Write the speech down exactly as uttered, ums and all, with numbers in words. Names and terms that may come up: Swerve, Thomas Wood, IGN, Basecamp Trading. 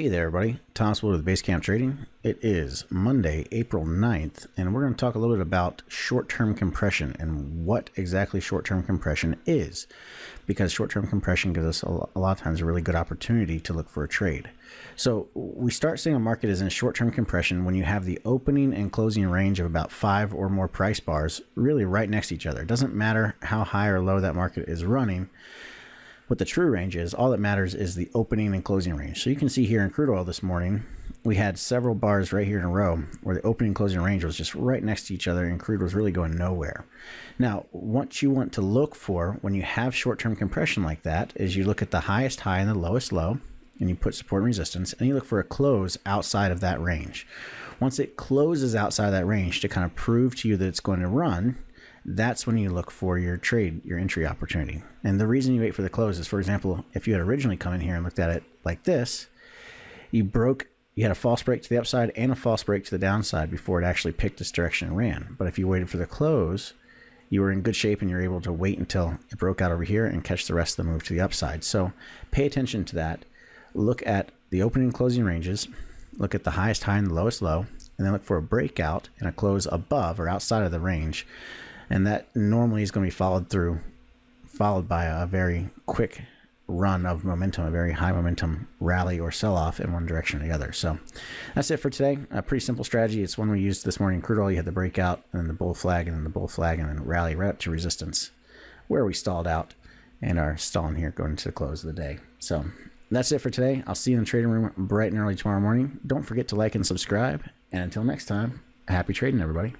Hey there, everybody. Thomas Wood with Basecamp Trading. It is Monday, April ninth, and we're going to talk a little bit about short-term compression and what exactly short-term compression is, because short-term compression gives us a lot of times a really good opportunity to look for a trade. So we start seeing a market is in short-term compression when you have the opening and closing range of about five or more price bars really right next to each other. It doesn't matter how high or low that market is running. What the true range is, all that matters is the opening and closing range. So you can see here in crude oil this morning, we had several bars right here in a row where the opening and closing range was just right next to each other and crude was really going nowhere. Now, what you want to look for when you have short-term compression like that is you look at the highest high and the lowest low, and you put support and resistance, and you look for a close outside of that range. Once it closes outside of that range to kind of prove to you that it's going to run, that's when you look for your trade, your entry opportunity. And the reason you wait for the close is, for example, if you had originally come in here and looked at it like this, you broke, you had a false break to the upside and a false break to the downside before it actually picked its direction and ran. But if you waited for the close, you were in good shape and you're able to wait until it broke out over here and catch the rest of the move to the upside. So pay attention to that. Look at the opening and closing ranges, look at the highest high and the lowest low, and then look for a breakout and a close above or outside of the range. And that normally is going to be followed through, followed by a very quick run of momentum, a very high momentum rally or sell-off in one direction or the other. So that's it for today. A pretty simple strategy. It's one we used this morning in crude oil. You had the breakout, and then the bull flag, and then the bull flag, and then rally right up to resistance, where we stalled out and are stalling here going into the close of the day. So that's it for today. I'll see you in the trading room bright and early tomorrow morning. Don't forget to like and subscribe. And until next time, happy trading, everybody.